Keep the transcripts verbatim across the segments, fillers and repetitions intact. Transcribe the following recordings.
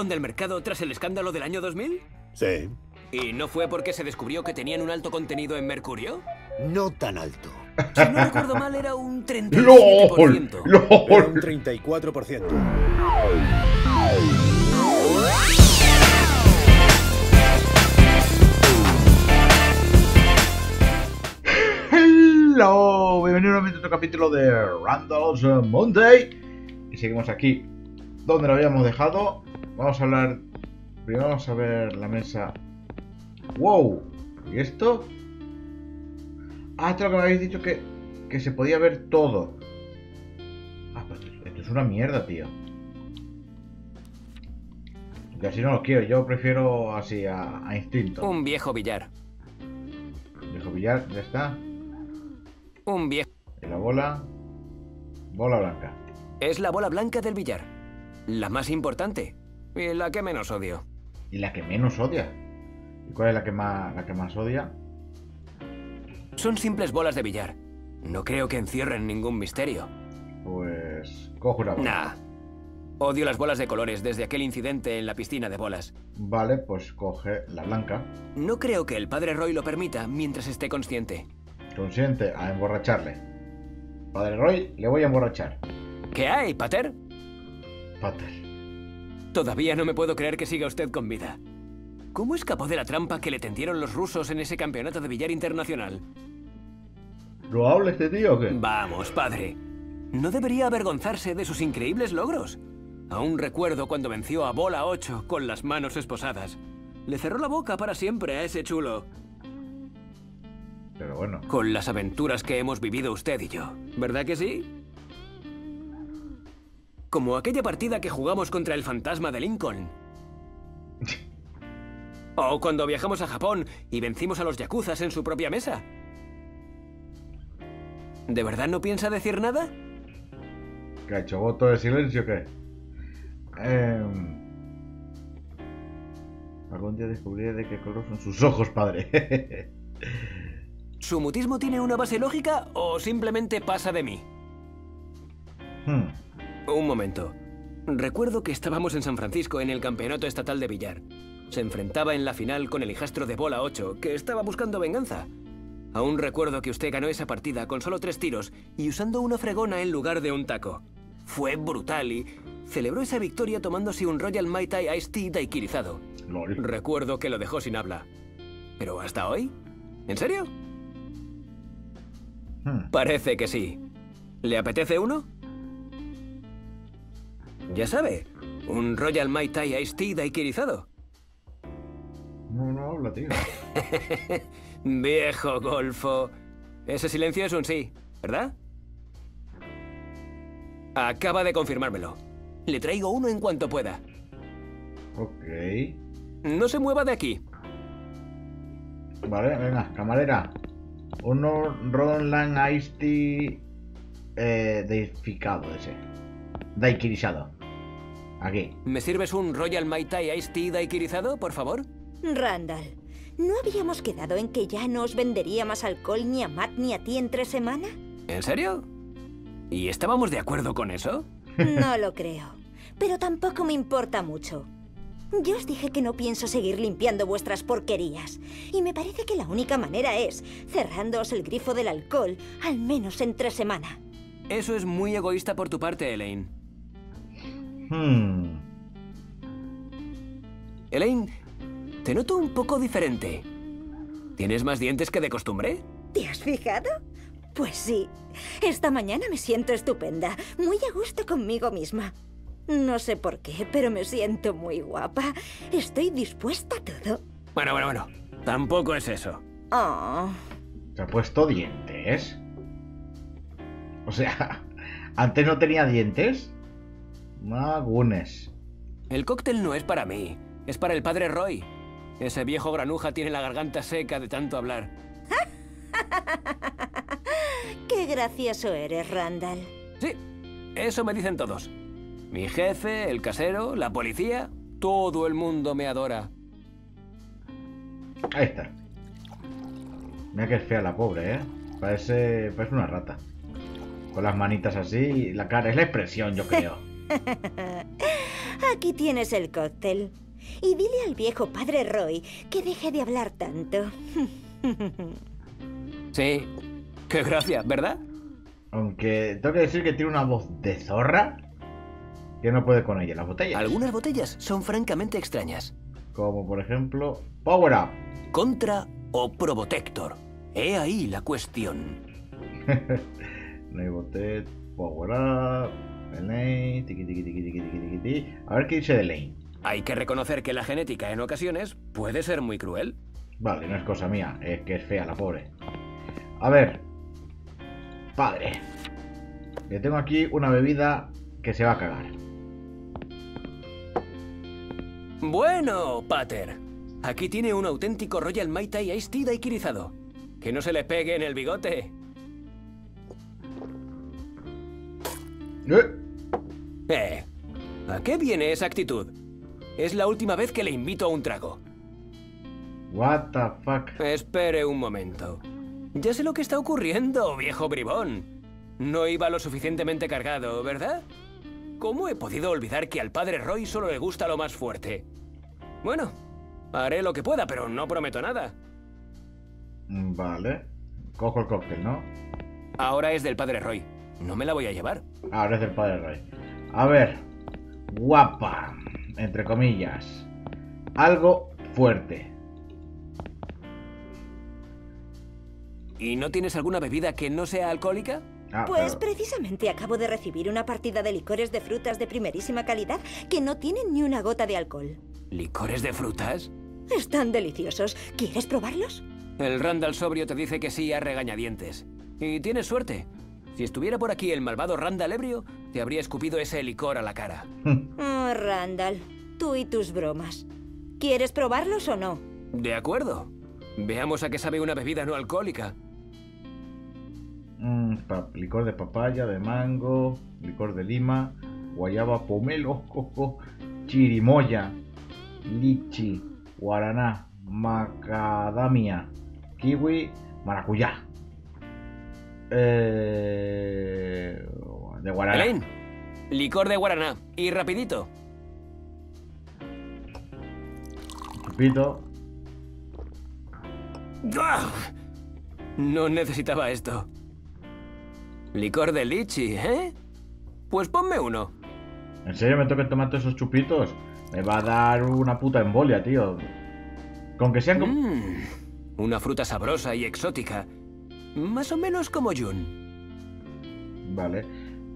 expulsaron del mercado tras el escándalo del año dos mil? Sí. ¿Y no fue porque se descubrió que tenían un alto contenido en mercurio? No tan alto. Si no recuerdo mal, era un treinta y siete por ciento. ¡Lol! ¡Lol! Era un treinta y cuatro por ciento. Hello, bienvenido nuevamente a otro capítulo de Randal's Monday. Y seguimos aquí donde lo habíamos dejado. Vamos a hablar... Primero vamos a ver la mesa. ¡Wow! ¿Y esto? Ah, esto es lo que me habéis dicho que, que se podía ver todo. Ah, pues esto es una mierda, tío. Y así no lo quiero, yo prefiero así a, a instinto. Un viejo billar. Un viejo billar, ya está. Un viejo. La bola. Bola blanca. Es la bola blanca del billar. La más importante. Y la que menos odio. ¿Y la que menos odia? ¿Y cuál es la que más, la que más odia? Son simples bolas de billar. No creo que encierren ningún misterio. Pues... cojo una bola. Nah. Odio las bolas de colores desde aquel incidente en la piscina de bolas. Vale, pues coge la blanca. No creo que el padre Roy lo permita mientras esté consciente. Consciente, a emborracharle. Padre Roy, le voy a emborrachar. ¿Qué hay, Pater? Pater. Todavía no me puedo creer que siga usted con vida. ¿Cómo escapó de la trampa que le tendieron los rusos en ese campeonato de billar internacional? ¿Lo habla este tío o qué? Vamos, padre. No debería avergonzarse de sus increíbles logros. Aún recuerdo cuando venció a bola ocho con las manos esposadas. Le cerró la boca para siempre a ese chulo. Pero bueno. Con las aventuras que hemos vivido usted y yo, ¿verdad que sí? Como aquella partida que jugamos contra el fantasma de Lincoln. O cuando viajamos a Japón y vencimos a los yakuzas en su propia mesa. ¿De verdad no piensa decir nada? ¿Qué ha hecho? ¿Voto de silencio o qué? Eh... Algún día descubriré de qué color son sus ojos, padre. ¿Su mutismo tiene una base lógica o simplemente pasa de mí? Hmm. Un momento. Recuerdo que estábamos en San Francisco en el campeonato estatal de billar. Se enfrentaba en la final con el hijastro de bola ocho, que estaba buscando venganza. Aún recuerdo que usted ganó esa partida con solo tres tiros y usando una fregona en lugar de un taco. Fue brutal y celebró esa victoria tomándose un Royal Mai Tai Ice Tea Daiquirizado. Lol. Recuerdo que lo dejó sin habla. ¿Pero hasta hoy? ¿En serio? Hmm. Parece que sí. ¿Le apetece uno? Ya sabe, un Royal Mai Tai Ice Tea Daiquirizado. No, no habla, tío. Viejo golfo. Ese silencio es un sí, ¿verdad? Acaba de confirmármelo. Le traigo uno en cuanto pueda. Ok. No se mueva de aquí. Vale, venga, camarera. Uno Roland Ice Tea eh, deificado ese. Daiquirizado. Aquí. ¿Me sirves un Royal Mai Tai Ice Tea Daiquirizado, por favor? Randall, ¿no habíamos quedado en que ya no os vendería más alcohol ni a Matt ni a ti entre semana? ¿En serio? ¿Y estábamos de acuerdo con eso? No lo creo, pero tampoco me importa mucho. Yo os dije que no pienso seguir limpiando vuestras porquerías, y me parece que la única manera es cerrándoos el grifo del alcohol, al menos entre semana. Eso es muy egoísta por tu parte, Elaine. Hmm. Elaine... Te noto un poco diferente. ¿Tienes más dientes que de costumbre? ¿Te has fijado? Pues sí. Esta mañana me siento estupenda, muy a gusto conmigo misma. No sé por qué, pero me siento muy guapa. Estoy dispuesta a todo. Bueno, bueno, bueno. Tampoco es eso. Oh. ¿Te ha puesto dientes? O sea, ¿antes no tenía dientes? Magunes. El cóctel no es para mí, es para el padre Roy. Ese viejo granuja tiene la garganta seca de tanto hablar. ¡Qué gracioso eres, Randall! Sí, eso me dicen todos. Mi jefe, el casero, la policía... Todo el mundo me adora. Ahí está. Mira que es fea la pobre, ¿eh? Parece, parece una rata. Con las manitas así, la cara... Es la expresión, yo creo. Aquí tienes el cóctel. Y dile al viejo padre Roy que deje de hablar tanto. Sí, qué gracia, ¿verdad? Aunque tengo que decir que tiene una voz de zorra que no puede con ella, las botellas. Algunas botellas son francamente extrañas. Como por ejemplo, Power Up, Contra o Probotector. He ahí la cuestión. No hay botellas, Power Up, Elaine, tiqui tiqui tiqui tiqui tiqui tiqui. A ver qué dice de Elaine. Hay que reconocer que la genética en ocasiones puede ser muy cruel. Vale, no es cosa mía, es que es fea la pobre. A ver, padre, le tengo aquí una bebida que se va a cagar. Bueno, pater, aquí tiene un auténtico Royal Mai Tai Ice Tea Daiquirizado. Que no se le pegue en el bigote. ¿Eh? Eh, ¿a qué viene esa actitud? Es la última vez que le invito a un trago. What the fuck. Espere un momento. Ya sé lo que está ocurriendo, viejo bribón. No iba lo suficientemente cargado, ¿verdad? ¿Cómo he podido olvidar que al padre Roy solo le gusta lo más fuerte? Bueno, haré lo que pueda, pero no prometo nada. Vale. Cojo el cóctel, ¿no? Ahora es del padre Roy. No me la voy a llevar. Ahora es del padre Roy. A ver. Guapa. Entre comillas. Algo fuerte. ¿Y no tienes alguna bebida que no sea alcohólica? Ah, pues pero... precisamente acabo de recibir una partida de licores de frutas de primerísima calidad que no tienen ni una gota de alcohol. ¿Licores de frutas? Están deliciosos. ¿Quieres probarlos? El Randall sobrio te dice que sí a regañadientes. Y tienes suerte. Si estuviera por aquí el malvado Randall ebrio, te habría escupido ese licor a la cara. Oh, Randall, tú y tus bromas. ¿Quieres probarlos o no? De acuerdo. Veamos a qué sabe una bebida no alcohólica. Mm, licor de papaya, de mango, licor de lima, guayaba, pomelo, coco, chirimoya, lichi, guaraná, macadamia, kiwi, maracuyá. Eh, de guaraná. Elaine, licor de guaraná. Y rapidito. Chupito. No necesitaba esto. Licor de lichi, ¿eh? Pues ponme uno. ¿En serio me tengo que tomar todos esos chupitos? Me va a dar una puta embolia, tío. Con que sean... Mm, una fruta sabrosa y exótica. Más o menos como Jun. Vale.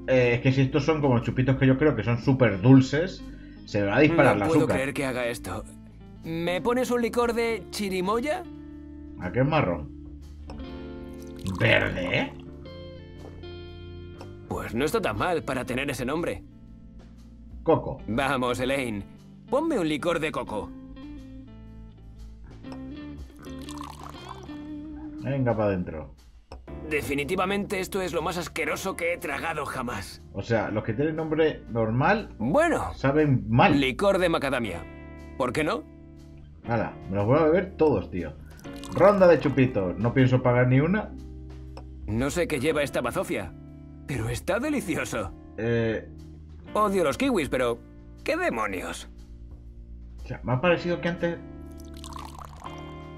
Eh, es que si estos son como chupitos que yo creo que son súper dulces, se va a disparar la azúcar. No puedo creer que haga esto. ¿Me pones un licor de chirimoya? ¿A qué es marrón? ¿Verde? Pues no está tan mal para tener ese nombre. Coco. Vamos, Elaine. Ponme un licor de coco. Venga para adentro. Definitivamente esto es lo más asqueroso que he tragado jamás. O sea, los que tienen nombre normal... Bueno. Saben mal. Licor de macadamia. ¿Por qué no? Nada, me los voy a beber todos, tío. Ronda de chupitos. No pienso pagar ni una. No sé qué lleva esta bazofia, pero está delicioso. Eh... Odio los kiwis, pero... ¿Qué demonios? O sea, me ha parecido que antes...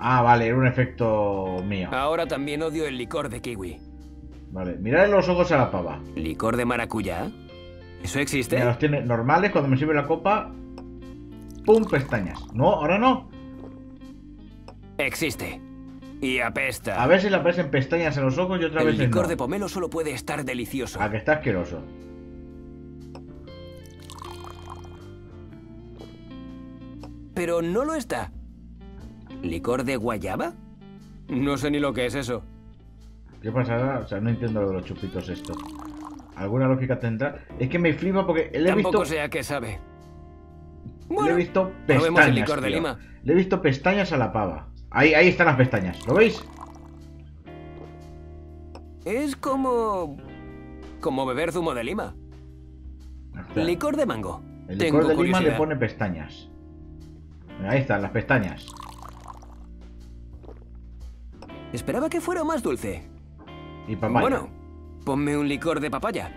Ah, vale, era un efecto mío. Ahora también odio el licor de kiwi. Vale, mirad los ojos a la pava. ¿Licor de maracuyá? ¿Eso existe? Mira, los tiene normales, cuando me sirve la copa... ¡Pum! Pestañas. No, ahora no. Existe. Y apesta. A ver si le aparecen pestañas en los ojos y otra vez no. El licor de pomelo solo puede estar delicioso. A que está asqueroso. Pero no lo está. ¿Licor de guayaba? No sé ni lo que es eso. ¿Qué pasará? O sea, no entiendo lo de los chupitos esto. ¿Alguna lógica tendrá? Es que me flipa porque le he visto... Tampoco sea que sabe. Bueno, le he visto pestañas, el licor de lima. Le he visto pestañas a la pava. Ahí, ahí están las pestañas, ¿lo veis? Es como... Como beber zumo de lima. O sea, licor de mango. El licor Tengo de curiosidad. lima le pone pestañas. Ahí están las pestañas. Esperaba que fuera más dulce. Y papaya. Bueno, ponme un licor de papaya.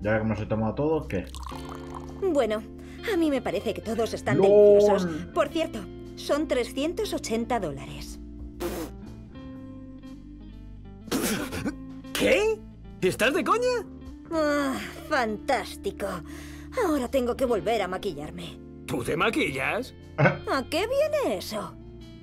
Ya que hemos tomado todo, ¿qué? Bueno, a mí me parece que todos están Lord. deliciosos. Por cierto, son trescientos ochenta dólares. ¿Qué? ¿Estás de coña? Ah, fantástico. Ahora tengo que volver a maquillarme. ¿Tú te maquillas? ¿A qué viene eso?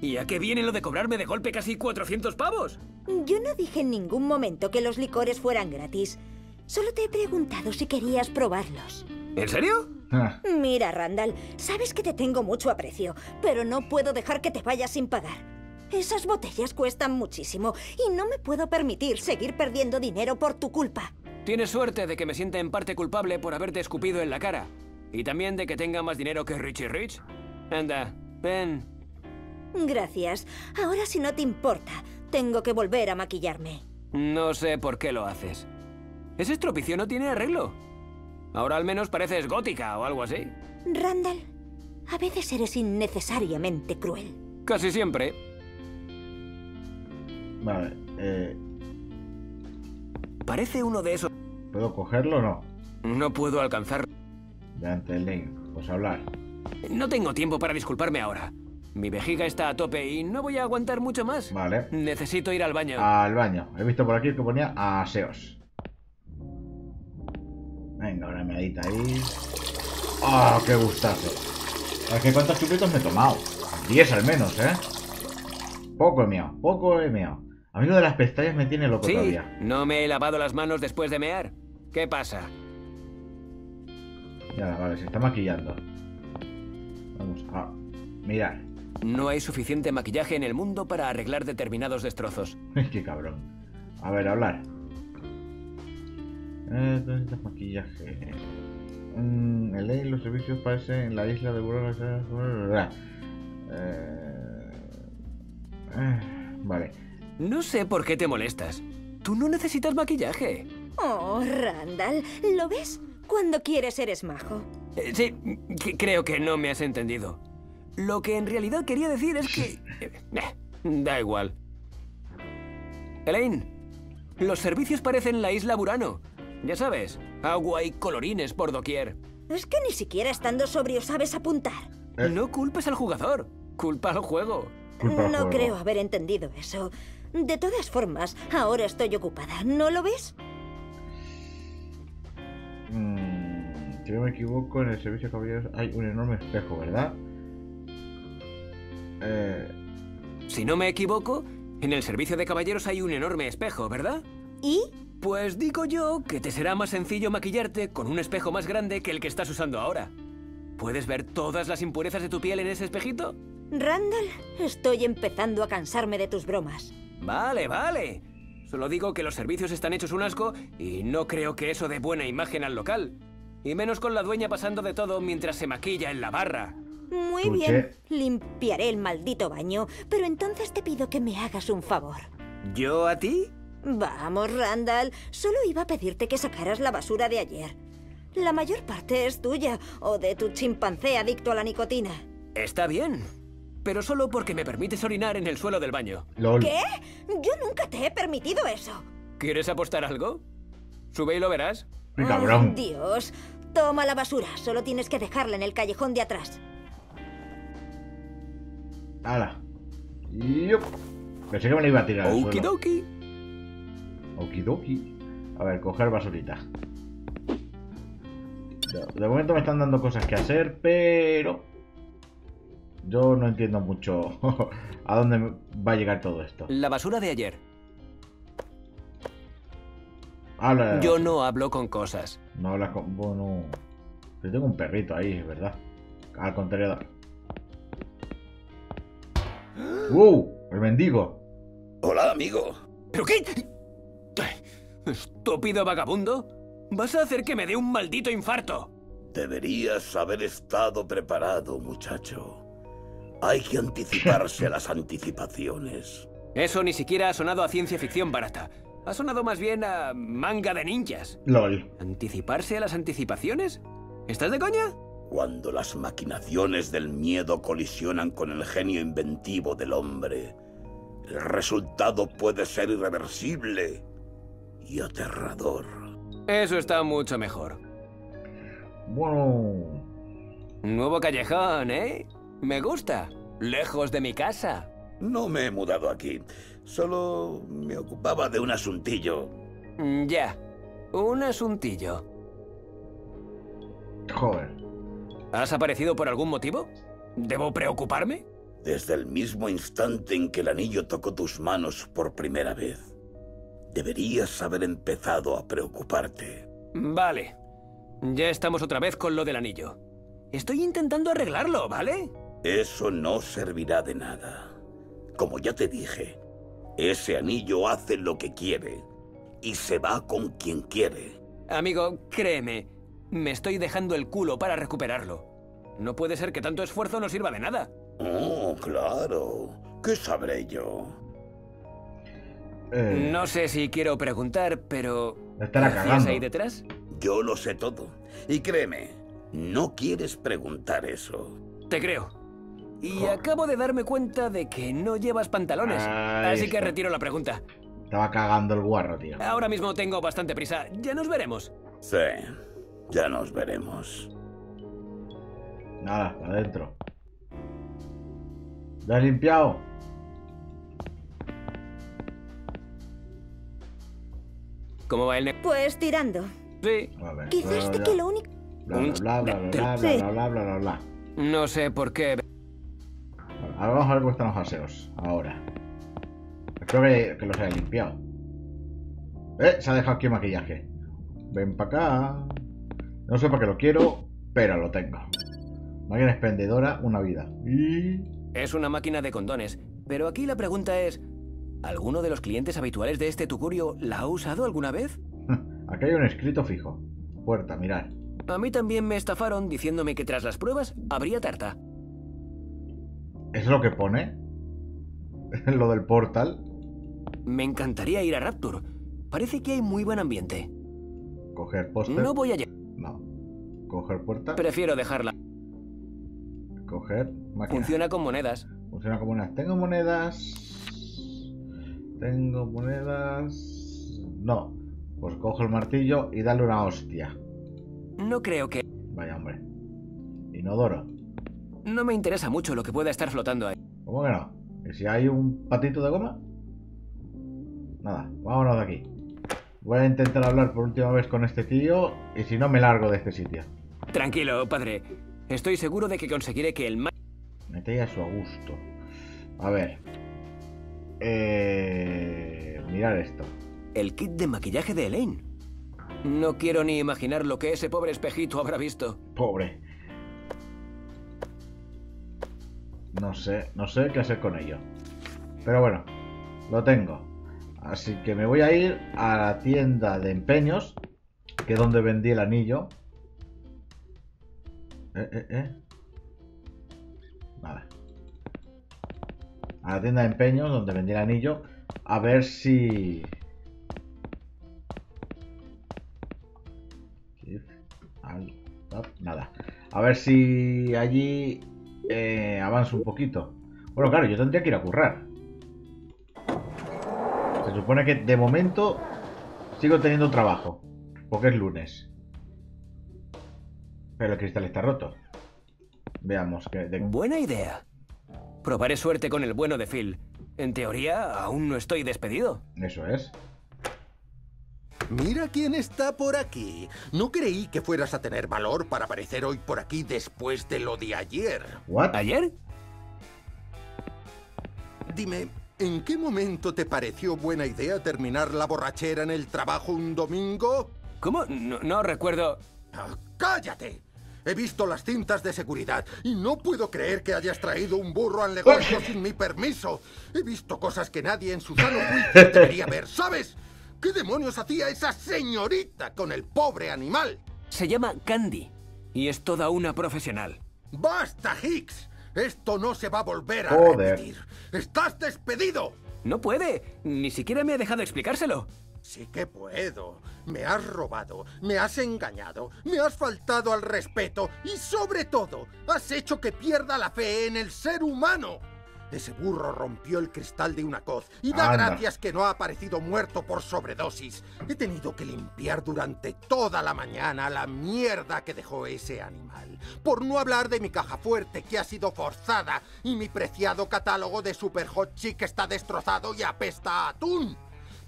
¿Y a qué viene lo de cobrarme de golpe casi cuatrocientos pavos? Yo no dije en ningún momento que los licores fueran gratis. Solo te he preguntado si querías probarlos. ¿En serio? Ah. Mira, Randall, sabes que te tengo mucho aprecio, pero no puedo dejar que te vayas sin pagar. Esas botellas cuestan muchísimo y no me puedo permitir seguir perdiendo dinero por tu culpa. Tienes suerte de que me sienta en parte culpable por haberte escupido en la cara. Y también de que tenga más dinero que Richie Rich. Anda, ven. Gracias. Ahora, si no te importa, tengo que volver a maquillarme. No sé por qué lo haces. Ese estropicio no tiene arreglo. Ahora al menos pareces gótica o algo así. Randall, a veces eres innecesariamente cruel. Casi siempre. Vale, eh... parece uno de esos... ¿Puedo cogerlo o no? No puedo alcanzarlo. Delante del link, pues hablar. No tengo tiempo para disculparme ahora. Mi vejiga está a tope y no voy a aguantar mucho más. Vale. Necesito ir al baño. Al baño. He visto por aquí que ponía aseos. Venga, una meadita ahí. ¡Ah, oh, qué gustazo! Es que cuántos chupitos me he tomado. diez al menos, ¿eh? Poco he meado, poco he meado. A mí lo de las pestañas me tiene loco sí, todavía. No me he lavado las manos después de mear. ¿Qué pasa? Ya, vale, se está maquillando. Vamos a mirar. No hay suficiente maquillaje en el mundo para arreglar determinados destrozos. Qué cabrón. A ver, hablar. Eh, ¿Dónde está el maquillaje? Mm, el ley los servicios parecen en la isla de Burano. Eh, eh, vale. No sé por qué te molestas. Tú no necesitas maquillaje. Oh, Randall, ¿lo ves? Cuando quieres eres majo. Eh, sí, creo que no me has entendido. Lo que en realidad quería decir es que... eh, da igual. Elaine, los servicios parecen la isla Burano. Ya sabes, agua y colorines por doquier. Es que ni siquiera estando sobrio sabes apuntar. ¿Eh? No culpes al jugador, culpa al juego. Culpa al no juego. Creo haber entendido eso. De todas formas, ahora estoy ocupada, ¿no lo ves? Si no me equivoco, en el servicio de caballeros hay un enorme espejo, ¿verdad? Eh... Si no me equivoco, en el servicio de caballeros hay un enorme espejo, ¿verdad? ¿Y? Pues digo yo que te será más sencillo maquillarte con un espejo más grande que el que estás usando ahora. ¿Puedes ver todas las impurezas de tu piel en ese espejito? Randall, estoy empezando a cansarme de tus bromas. Vale, vale. Solo digo que los servicios están hechos un asco y no creo que eso dé buena imagen al local. Y menos con la dueña pasando de todo mientras se maquilla en la barra. Muy bien, limpiaré el maldito baño, pero entonces te pido que me hagas un favor. ¿Yo a ti? Vamos, Randall, solo iba a pedirte que sacaras la basura de ayer. La mayor parte es tuya o de tu chimpancé adicto a la nicotina. Está bien. Pero solo porque me permites orinar en el suelo del baño. Lol. ¿Qué? Yo nunca te he permitido eso. ¿Quieres apostar algo? Sube y lo verás. ¡Qué cabrón! Oh, Dios, toma la basura. Solo tienes que dejarla en el callejón de atrás. ¡Hala! Yup. Pensé que me la iba a tirar al suelo. Okidoki. Okidoki. A ver, coger basurita. De momento me están dando cosas que hacer, pero... yo no entiendo mucho a dónde va a llegar todo esto. La basura de ayer. Habla. Yo no hablo con cosas. No hablas con... bueno... yo tengo un perrito ahí, es verdad. Al contenedor. ¡Uh! ¡El mendigo! Hola, amigo. ¿Pero qué? ¿Estúpido vagabundo? ¿Vas a hacer que me dé un maldito infarto? Deberías haber estado preparado, muchacho. Hay que anticiparse a las anticipaciones. Eso ni siquiera ha sonado a ciencia ficción barata. Ha sonado más bien a manga de ninjas. Lol. ¿Anticiparse a las anticipaciones? ¿Estás de coña? Cuando las maquinaciones del miedo colisionan con el genio inventivo del hombre, el resultado puede ser irreversible y aterrador. Eso está mucho mejor. Bueno. Un nuevo callejón, ¿eh? Me gusta. Lejos de mi casa. No me he mudado aquí. Solo me ocupaba de un asuntillo. Ya. Un asuntillo. Joder. ¿Has aparecido por algún motivo? ¿Debo preocuparme? Desde el mismo instante en que el anillo tocó tus manos por primera vez, deberías haber empezado a preocuparte. Vale. Ya estamos otra vez con lo del anillo. Estoy intentando arreglarlo, ¿vale? Eso no servirá de nada. Como ya te dije, ese anillo hace lo que quiere y se va con quien quiere. Amigo, créeme, me estoy dejando el culo para recuperarlo. No puede ser que tanto esfuerzo no sirva de nada. Oh, claro. ¿Qué sabré yo? Eh... No sé si quiero preguntar, pero... ¿estás ahí detrás? Yo lo sé todo. Y créeme, no quieres preguntar eso. Te creo. Y Joder. acabo de darme cuenta de que no llevas pantalones. Ahí así está. Que retiro la pregunta. Estaba cagando el guarro, tío. Ahora mismo tengo bastante prisa. Ya nos veremos. Sí, ya nos veremos. Nada, para adentro. ¿Lo has limpiado? ¿Cómo va el negocio? Pues tirando. Sí. Ver, Quizás de que lo único... Bla, bla, bla, bla, bla, bla, bla, bla, bla, bla. No sé por qué... Bueno, ahora vamos a ver cómo están los aseos. Ahora. Espero que, que los haya limpiado. Eh, se ha dejado aquí el maquillaje. Ven para acá. No sé para qué lo quiero, pero lo tengo. Máquina expendedora, una vida. Y... es una máquina de condones, pero aquí la pregunta es... ¿alguno de los clientes habituales de este tugurio la ha usado alguna vez? Aquí hay un escrito fijo. Puerta, mirad. A mí también me estafaron diciéndome que tras las pruebas habría tarta. ¿Es lo que pone? ¿Lo del portal? Me encantaría ir a Rapture. Parece que hay muy buen ambiente. Coger póster. No voy a llegar. No. Coger puerta. Prefiero dejarla. Coger máquina. Funciona con monedas. Funciona con monedas. Tengo monedas. Tengo monedas. No. Pues cojo el martillo y dale una hostia. No creo que... Vaya hombre. Inodoro. No me interesa mucho lo que pueda estar flotando ahí. ¿Cómo que no? ¿Y si hay un patito de goma? Nada, vámonos de aquí. Voy a intentar hablar por última vez con este tío y si no me largo de este sitio. Tranquilo, padre. Estoy seguro de que conseguiré que el mal... me tenga a su gusto. A ver. Eh... Mirad esto. El kit de maquillaje de Elaine. No quiero ni imaginar lo que ese pobre espejito habrá visto. Pobre. No sé, no sé qué hacer con ello. Pero bueno, lo tengo. Así que me voy a ir a la tienda de empeños, que es donde vendí el anillo. Eh, eh, eh. Vale. A la tienda de empeños, donde vendí el anillo. A ver si... nada. A ver si allí eh, avanzo un poquito. Bueno, claro, yo tendría que ir a currar. Se supone que de momento sigo teniendo trabajo, porque es lunes. Pero el cristal está roto. Veamos que... de... buena idea. Probaré suerte con el bueno de Phil. En teoría, aún no estoy despedido. Eso es. Mira quién está por aquí. No creí que fueras a tener valor para aparecer hoy por aquí después de lo de ayer. ¿What? ¿Ayer? Dime, ¿en qué momento te pareció buena idea terminar la borrachera en el trabajo un domingo? ¿Cómo? No, no recuerdo... Ah, ¡cállate! He visto las cintas de seguridad y no puedo creer que hayas traído un burro al negocio sin mi permiso. He visto cosas que nadie en su sano juicio debería ver, ¿sabes? ¿Qué demonios hacía esa señorita con el pobre animal? Se llama Candy y es toda una profesional. ¡Basta, Hicks! Esto no se va a volver a Joder. repetir. ¡Estás despedido! No puede. Ni siquiera me ha dejado explicárselo. Sí que puedo. Me has robado, me has engañado, me has faltado al respeto y, sobre todo, has hecho que pierda la fe en el ser humano. Ese burro rompió el cristal de una coz y da Anda. gracias que no ha aparecido muerto por sobredosis. He tenido que limpiar durante toda la mañana la mierda que dejó ese animal. Por no hablar de mi caja fuerte que ha sido forzada y mi preciado catálogo de Super Hot Chick está destrozado y apesta a atún.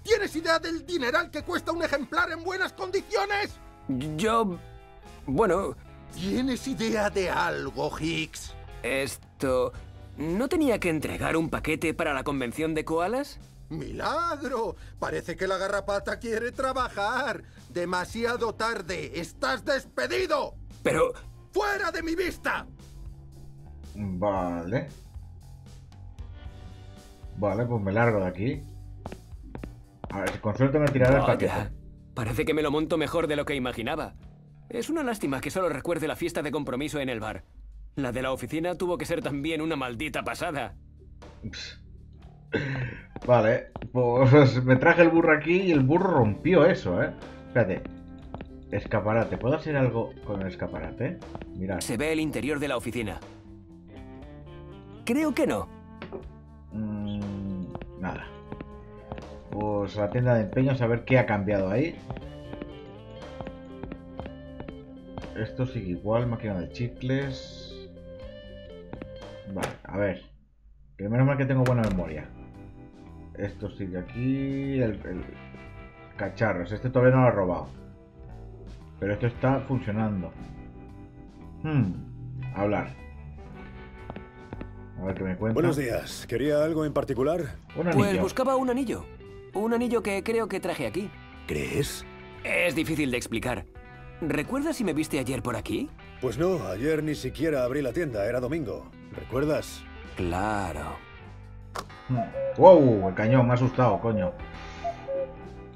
¿Tienes idea del dineral que cuesta un ejemplar en buenas condiciones? Yo... bueno... ¿Tienes idea de algo, Hicks? Esto... ¿No tenía que entregar un paquete para la convención de koalas? ¡Milagro! Parece que la garrapata quiere trabajar. Demasiado tarde. ¡Estás despedido! Pero... ¡Fuera de mi vista! Vale. Vale, pues me largo de aquí. A ver, con suerte me tiraré el paquete. Parece que me lo monto mejor de lo que imaginaba. Es una lástima que solo recuerde la fiesta de compromiso en el bar. La de la oficina tuvo que ser también una maldita pasada. Vale, pues me traje el burro aquí y el burro rompió eso, ¿eh? Espérate. Escaparate. ¿Puedo hacer algo con el escaparate? Mirad. Se ve el interior de la oficina. Creo que no. Mm, nada. Pues a la tienda de empeños a ver qué ha cambiado ahí. Esto sigue igual, máquina de chicles. Vale, a ver. Que menos mal que tengo buena memoria. Esto sigue aquí. El, el... Cacharros, este todavía no lo he robado. Pero esto está funcionando. Hmm. Hablar. A ver qué me cuenta. Buenos días, ¿quería algo en particular? Un anillo. Pues buscaba un anillo. Un anillo que creo que traje aquí. ¿Crees? Es difícil de explicar. ¿Recuerdas si me viste ayer por aquí? Pues no, ayer ni siquiera abrí la tienda, era domingo. ¿Recuerdas? Claro. ¡Wow! El cañón, me ha asustado, coño.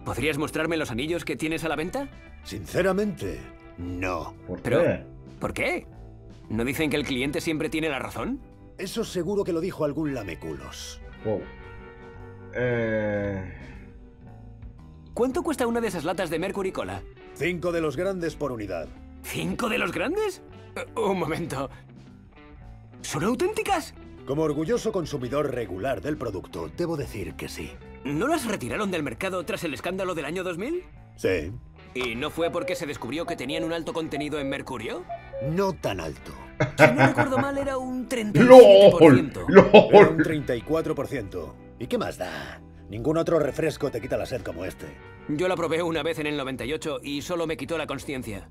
¿Podrías mostrarme los anillos que tienes a la venta? Sinceramente, no. ¿Por Pero, qué? ¿Por qué? ¿No dicen que el cliente siempre tiene la razón? Eso seguro que lo dijo algún lameculos. Wow. Eh... ¿Cuánto cuesta una de esas latas de Mercuri-Cola? Cinco de los grandes por unidad. ¿Cinco de los grandes? Uh, un momento. ¿Son auténticas? Como orgulloso consumidor regular del producto, debo decir que sí. ¿No las retiraron del mercado tras el escándalo del año dos mil? Sí. ¿Y no fue porque se descubrió que tenían un alto contenido en mercurio? No tan alto. Si no recuerdo mal, era un treinta y siete por ciento. ¡Lol! Era un treinta y cuatro por ciento. ¿Y qué más da? Ningún otro refresco te quita la sed como este. Yo la probé una vez en el noventa y ocho y solo me quitó la consciencia.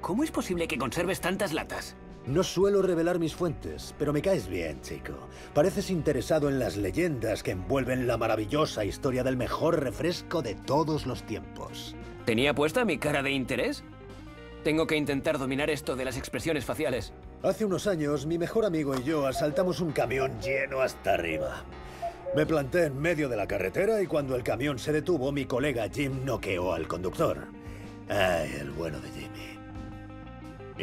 ¿Cómo es posible que conserves tantas latas? No suelo revelar mis fuentes, pero me caes bien, chico. Pareces interesado en las leyendas que envuelven la maravillosa historia del mejor refresco de todos los tiempos. ¿Tenía puesta mi cara de interés? Tengo que intentar dominar esto de las expresiones faciales. Hace unos años, mi mejor amigo y yo asaltamos un camión lleno hasta arriba. Me planté en medio de la carretera y cuando el camión se detuvo, mi colega Jim noqueó al conductor. Ay, el bueno de Jimmy.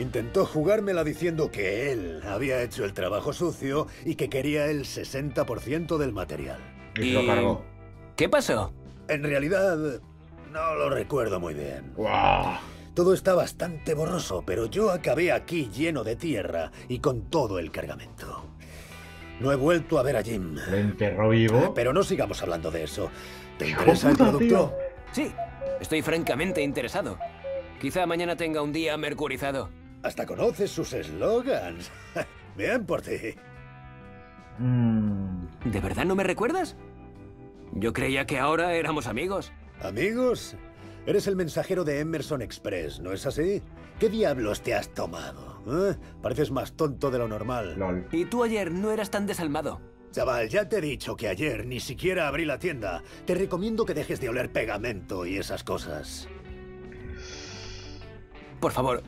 Intentó jugármela diciendo que él había hecho el trabajo sucio y que quería el sesenta por ciento del material. Y lo cargó. ¿Qué pasó? En realidad, no lo recuerdo muy bien. Wow. Todo está bastante borroso, pero yo acabé aquí lleno de tierra y con todo el cargamento. No he vuelto a ver a Jim. ¿Le enterró vivo? Pero no sigamos hablando de eso. ¿Te interesa el producto? Sí, estoy francamente interesado. Quizá mañana tenga un día mercurizado. Hasta conoces sus eslogans. Bien por ti. Mm. ¿De verdad no me recuerdas? Yo creía que ahora éramos amigos. ¿Amigos? Eres el mensajero de Emerson Express, ¿no es así? ¿Qué diablos te has tomado? ¿Eh? Pareces más tonto de lo normal. Lol. Y tú ayer no eras tan desalmado. Chaval, ya te he dicho que ayer ni siquiera abrí la tienda. Te recomiendo que dejes de oler pegamento y esas cosas. Por favor,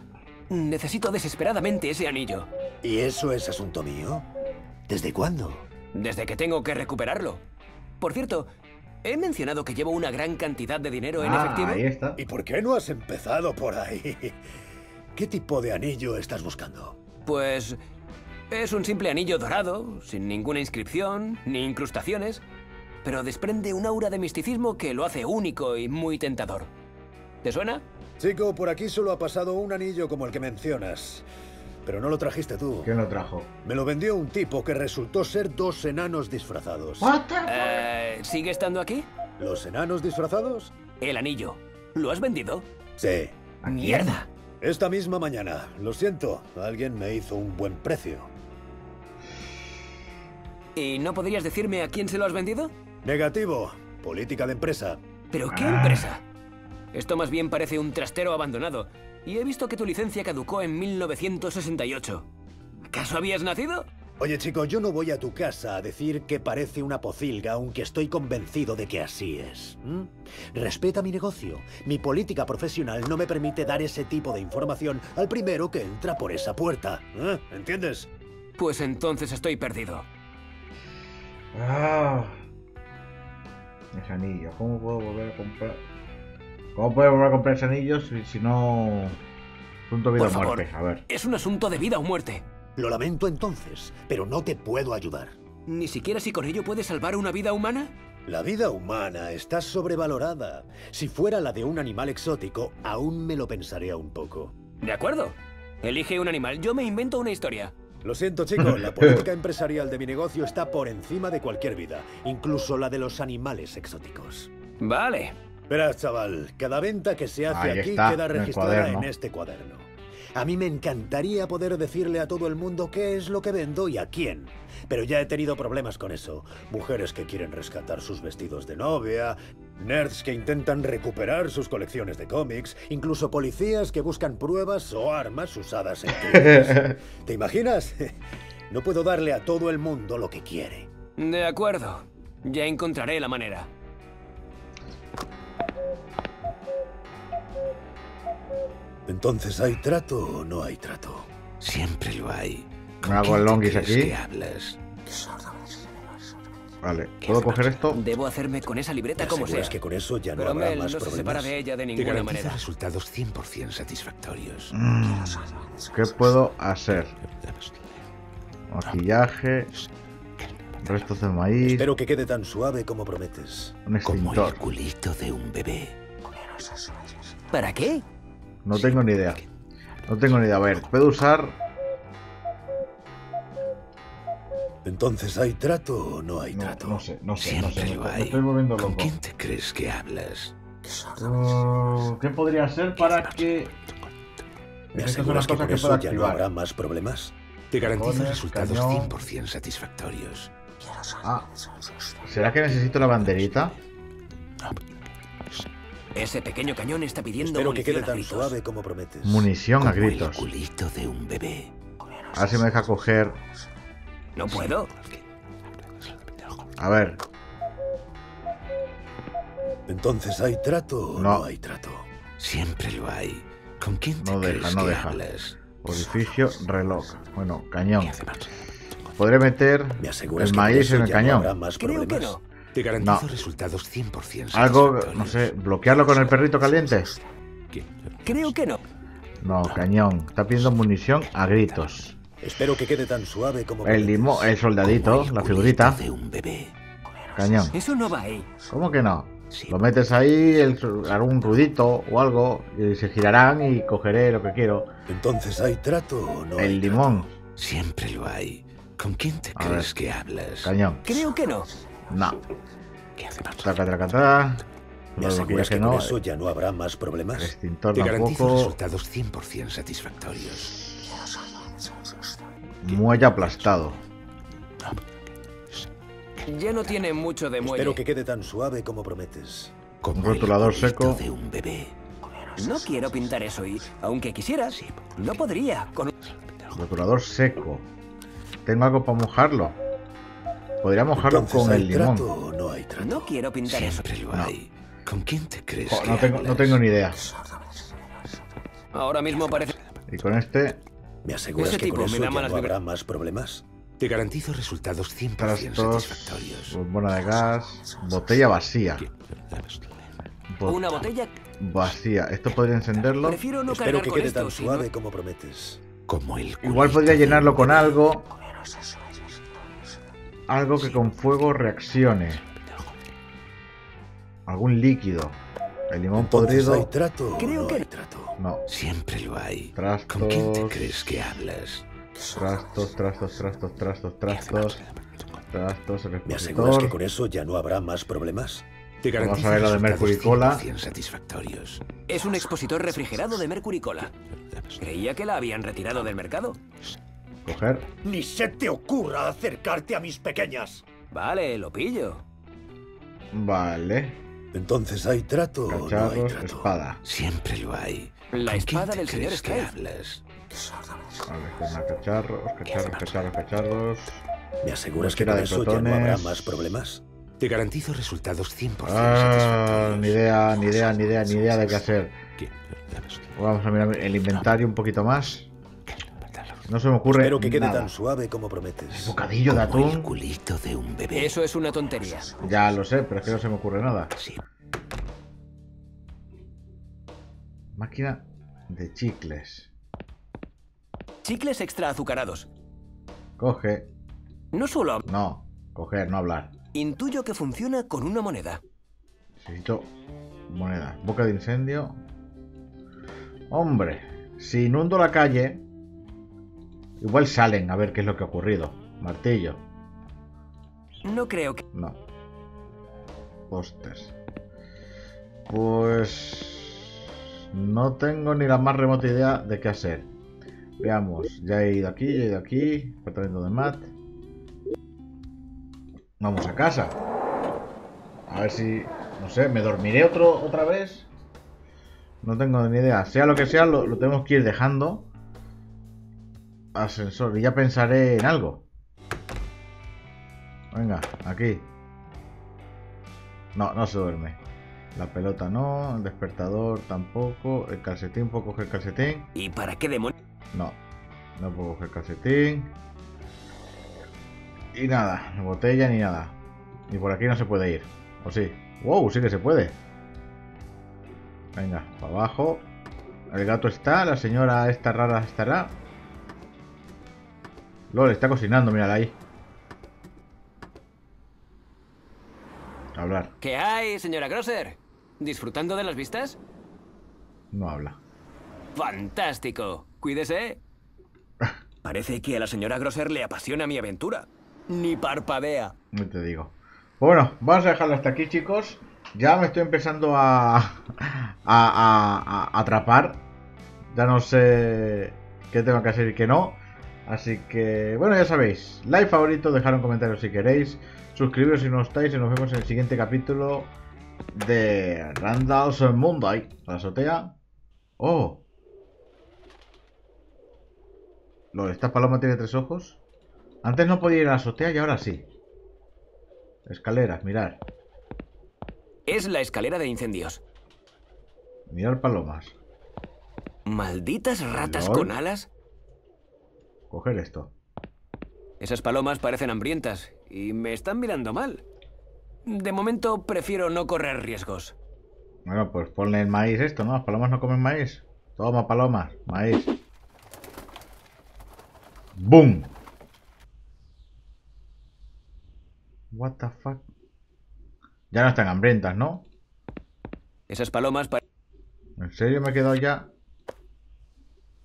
necesito desesperadamente ese anillo. ¿Y eso es asunto mío? ¿Desde cuándo? Desde que tengo que recuperarlo. Por cierto... ¿He mencionado que llevo una gran cantidad de dinero en ah, efectivo? Ahí está. ¿Y por qué no has empezado por ahí? ¿Qué tipo de anillo estás buscando? Pues... es un simple anillo dorado, sin ninguna inscripción, ni incrustaciones, pero desprende un aura de misticismo que lo hace único y muy tentador. ¿Te suena? Chico, por aquí solo ha pasado un anillo como el que mencionas. Pero no lo trajiste tú. ¿Quién lo trajo? Me lo vendió un tipo que resultó ser dos enanos disfrazados. Eh, ¿Sigue estando aquí? ¿Los enanos disfrazados? El anillo. ¿Lo has vendido? Sí. ¡Mierda! Esta misma mañana. Lo siento. Alguien me hizo un buen precio. ¿Y no podrías decirme a quién se lo has vendido? Negativo. Política de empresa. ¿Pero qué ah. empresa? Esto más bien parece un trastero abandonado. Y he visto que tu licencia caducó en mil novecientos sesenta y ocho. ¿Acaso habías nacido? Oye, chico, yo no voy a tu casa a decir que parece una pocilga, aunque estoy convencido de que así es. ¿Mm? Respeta mi negocio. Mi política profesional no me permite dar ese tipo de información al primero que entra por esa puerta. ¿Eh? ¿Entiendes? Pues entonces estoy perdido. Ah. Ese anillo. ¿Cómo puedo volver a comprar? ¿Cómo puedo volver a comprar ese anillo si, si no... Asunto de vida o muerte, a ver. Es un asunto de vida o muerte. Lo lamento entonces, pero no te puedo ayudar. ¿Ni siquiera si con ello puedes salvar una vida humana? La vida humana está sobrevalorada. Si fuera la de un animal exótico, aún me lo pensaría un poco. De acuerdo. Elige un animal, yo me invento una historia. Lo siento, chicos, la política empresarial de mi negocio está por encima de cualquier vida, incluso la de los animales exóticos. Vale. Verás, chaval, cada venta que se hace Ahí aquí está, queda registrada en, en este cuaderno. A mí me encantaría poder decirle a todo el mundo qué es lo que vendo y a quién, pero ya he tenido problemas con eso. Mujeres que quieren rescatar sus vestidos de novia, nerds que intentan recuperar sus colecciones de cómics, incluso policías que buscan pruebas o armas usadas en crímenes. ¿Te imaginas? No puedo darle a todo el mundo lo que quiere. De acuerdo, ya encontraré la manera. Entonces, ¿hay trato o no hay trato? Siempre lo hay. Me hago el longis aquí. Vale, ¿puedo coger esto? Debo hacerme con esa libreta como sea. Es que con eso ya no habrá más problemas. No se separa de ella de ninguna manera. Resultados cien por cien satisfactorios. Mm, ¿Qué puedo hacer? Maquillaje, restos de maíz. Espero que quede tan suave como prometes. Un extintor. Como el culito de un bebé. ¿Para qué? No tengo ni idea. No tengo ni idea. A ver, ¿puedo usar? Entonces, ¿hay trato o no hay trato? No, no sé, no sé. Siempre no sé, lo hay. Me estoy moviendo loco. ¿Con quién te crees que hablas? Uh, ¿Qué podría hacer para que...? Me aseguras que por eso ya no habrá más problemas. Te garantizo resultados cien por cien satisfactorios. Ah, ¿será que necesito la banderita? Ese pequeño cañón está pidiendo Espero munición que quede tan a gritos. Suave como prometes. Munición como a gritos. El culito de un bebé. A ver si me deja coger. No puedo. A ver. Entonces, ¿hay trato o no, no hay trato? Siempre lo hay. ¿Con quién te No deja, crees no que deja. Hablas? Orificio, reloj. Bueno, cañón. Podré meter me el maíz en el ya cañón. No más Creo que no. Te garantizo no. resultados cien por cien. Algo, no sé, bloquearlo con el perrito caliente. Creo que no. No, cañón. Está pidiendo munición a gritos. Espero que quede tan suave como el limo, el soldadito, la figurita de un bebé. Cañón. Eso no va ahí. ¿Cómo que no? Lo metes ahí, el, algún rudito o algo y se girarán y cogeré lo que quiero. Entonces, ¿hay trato o no? El limón. Siempre lo hay. ¿Con quién te crees que hablas? Cañón. Creo que no. No. Traca, traca, traca. Me aseguras que con eso ya no habrá más problemas. Extintor tampoco. Resultados cien por cien satisfactorios. Muelle aplastado. Ya no tiene mucho de muelle. Espero que quede tan suave como prometes. Con rotulador seco. De un bebé. No quiero pintar eso y, aunque quisiera, no podría. Con rotulador seco. Tengo algo para mojarlo. Podría mojarlo Entonces, con el limón. Trato, no, hay trato. No quiero pintar Siempre eso. Lo hay. No. ¿Con quién te crees? Jo, no, tengo, no tengo ni idea. Ahora mismo parece. Y con este. Me aseguras este que tipo con eso me da ya malas no habrá más problemas. Te garantizo resultados cien por cien satisfactorios. Bombona de gas. Botella vacía. Bot... Una botella vacía. Esto podría encenderlo. No Espero que quede esto, tan sino... suave como prometes. Como el Igual podría llenarlo con algo. Algo que con fuego reaccione. Algún líquido. El limón podrido. ¿Hay trato? Creo que hay trato. No. Siempre lo hay. Trastos. ¿Con quién te crees que hablas? Trastos, trastos, trastos, trastos, trastos. Trastos, el expositor. ¿Me aseguras que con eso ya no habrá más problemas? Vamos a ver lo de Mercuri-Cola. Es un expositor refrigerado de Mercuri-Cola. Creía que la habían retirado del mercado. Coger. Ni se te ocurra acercarte a mis pequeñas. Vale, lo pillo. Vale. Entonces hay trato. Cacharros, no hay trato. Espada. Siempre lo hay. La espada del señor Express. Vale, con cacharros, cacharros, cacharros, cacharros. ¿Me aseguras que con eso ya no habrá más problemas? Te garantizo resultados cien por cien satisfactorios. Ni idea, ni idea, ni idea, ni idea de qué hacer. Vamos a mirar el inventario un poquito más. No se me ocurre. Espero que quede nada tan suave como prometes. Bocadillo de atún. El culito de un bebé. Eso es una tontería. Ya lo sé, pero es que no se me ocurre nada. Sí. Máquina de chicles. Chicles extra azucarados. Coge. No solo. No, coger, no hablar. Intuyo que funciona con una moneda. Necesito moneda. Boca de incendio. Hombre, si inundo la calle, igual salen a ver qué es lo que ha ocurrido. Martillo. No creo que... No. Pósters. Pues... no tengo ni la más remota idea de qué hacer. Veamos. Ya he ido aquí, ya he ido aquí. Apartamento de Matt. Vamos a casa. A ver si... no sé, ¿me dormiré otro, otra vez? No tengo ni idea. Sea lo que sea, lo, lo tenemos que ir dejando. Ascensor. Y ya pensaré en algo. Venga, aquí. No, no se duerme. La pelota no. El despertador tampoco. El calcetín. ¿Puedo coger calcetín? ¿Y para qué demonios? No. No puedo coger calcetín. Y nada, ni botella ni nada. Y por aquí no se puede ir. ¿O sí? ¡Wow! Sí que se puede. Venga, para abajo. El gato está, la señora esta rara estará. Lol, está cocinando, mírala ahí. Hablar. ¿Qué hay, señora Grosser? ¿Disfrutando de las vistas? No habla. ¡Fantástico! Cuídese. Parece que a la señora Grosser le apasiona mi aventura. Ni parpadea. No te digo. Bueno, vamos a dejarlo hasta aquí, chicos. Ya me estoy empezando a... a, a, a atrapar. Ya no sé qué tengo que hacer y qué no. Así que, bueno, ya sabéis. Like, favorito, dejar un comentario si queréis. Suscribiros si no estáis. Y nos vemos en el siguiente capítulo de Randal's Monday. La azotea. Oh. Esta paloma tiene tres ojos. Antes no podía ir a la azotea y ahora sí. Escaleras, mirar. Es la escalera de incendios. Mirar palomas. Malditas ratas Lord. Con alas. Coger esto. Esas palomas parecen hambrientas y me están mirando mal. De momento prefiero no correr riesgos. Bueno, pues ponle el maíz esto, ¿no? Las palomas no comen maíz. Toma palomas, maíz. ¡Boom! What the fuck. Ya no están hambrientas, ¿no? Esas palomas para... ¿En serio me he quedado ya?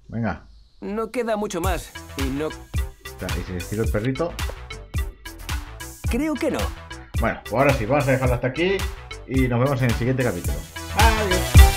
Venga. No queda mucho más. Y no... ¿Y si les tiro el perrito? Creo que no. Bueno, pues ahora sí, vamos a dejarlo hasta aquí. Y nos vemos en el siguiente capítulo. Adiós.